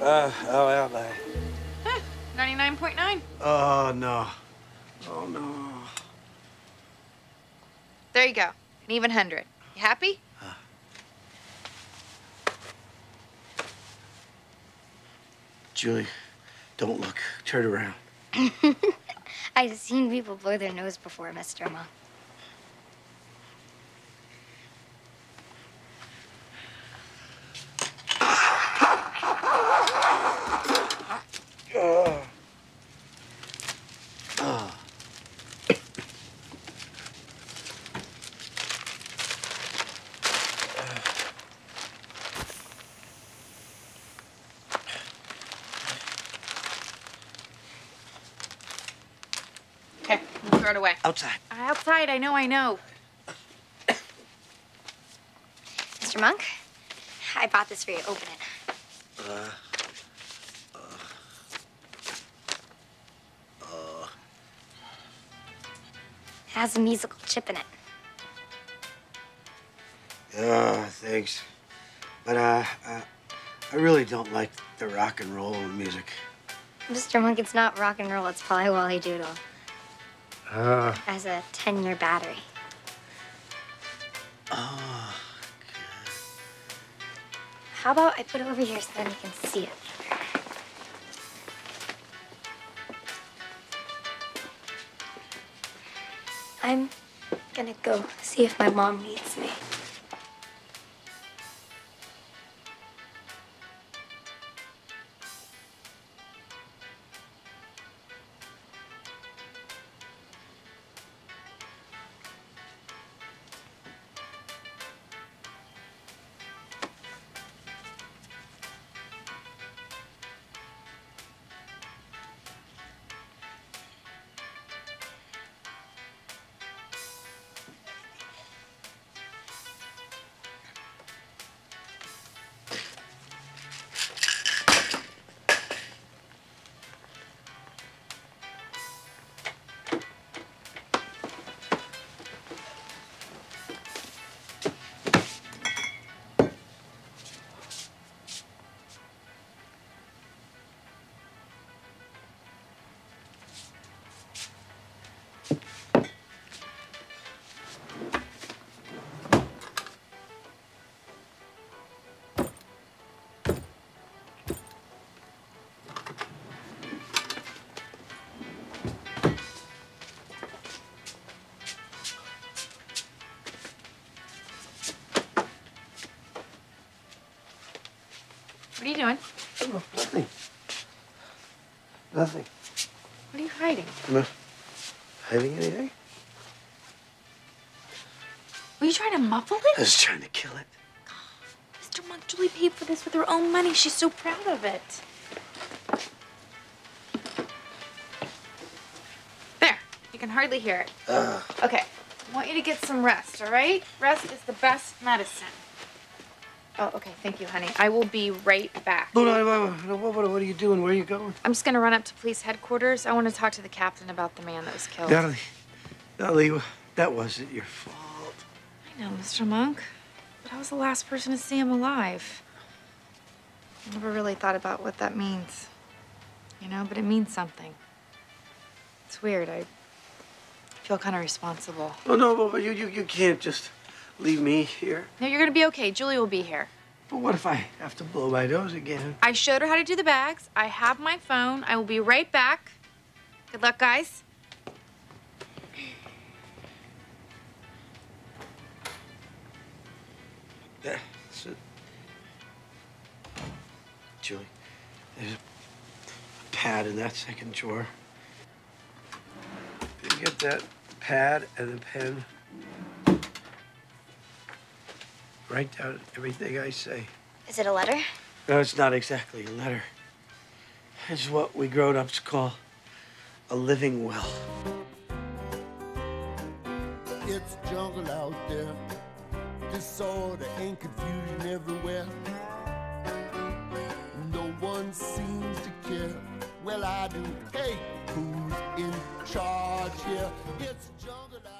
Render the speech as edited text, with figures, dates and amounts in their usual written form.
How are they? 99.9. Oh, no. Oh, no. There you go. An even 100. You happy? Julie, don't look. Turn around. I've seen people blow their nose before, Mr. Monk. Throw it away. Outside. Outside, I know. Mr. Monk, I bought this for you. Open it. It has a musical chip in it. Thanks. But, I really don't like the rock and roll music. Mr. Monk, it's not rock and roll, it's Polly Wally Doodle. As a 10-year battery. Oh, good. How about I put it over here so then you can see it? I'm gonna go see if my mom needs me. What are you doing? Oh, nothing. Nothing. What are you hiding? I'm not hiding anything. Were you trying to muffle it? I was trying to kill it. Oh, Mr. Monk, Julie paid for this with her own money. She's so proud of it. There. You can hardly hear it. Okay. I want you to get some rest, all right? Rest is the best medicine. Oh, okay. Thank you, honey. I will be right back. No, what are you doing? Where are you going? I'm just going to run up to police headquarters. I want to talk to the captain about the man that was killed. Natalie, that wasn't your fault. I know, Mr. Monk, but I was the last person to see him alive. I never really thought about what that means, you know, but it means something. It's weird. I feel kind of responsible. No, but you can't just... leave me here? No, you're gonna be okay. Julie will be here. But what if I have to blow my nose again? I showed her how to do the bags. I have my phone. I will be right back. Good luck, guys. That's it. Julie, there's a pad in that second drawer. Did you get that pad and the pen? Write down everything I say. Is it a letter? No, it's not exactly a letter. It's what we grown-ups call a living will. It's jungle out there. Disorder and confusion everywhere. No one seems to care. Well, I do. Hey, who's in charge here? It's jungle out there.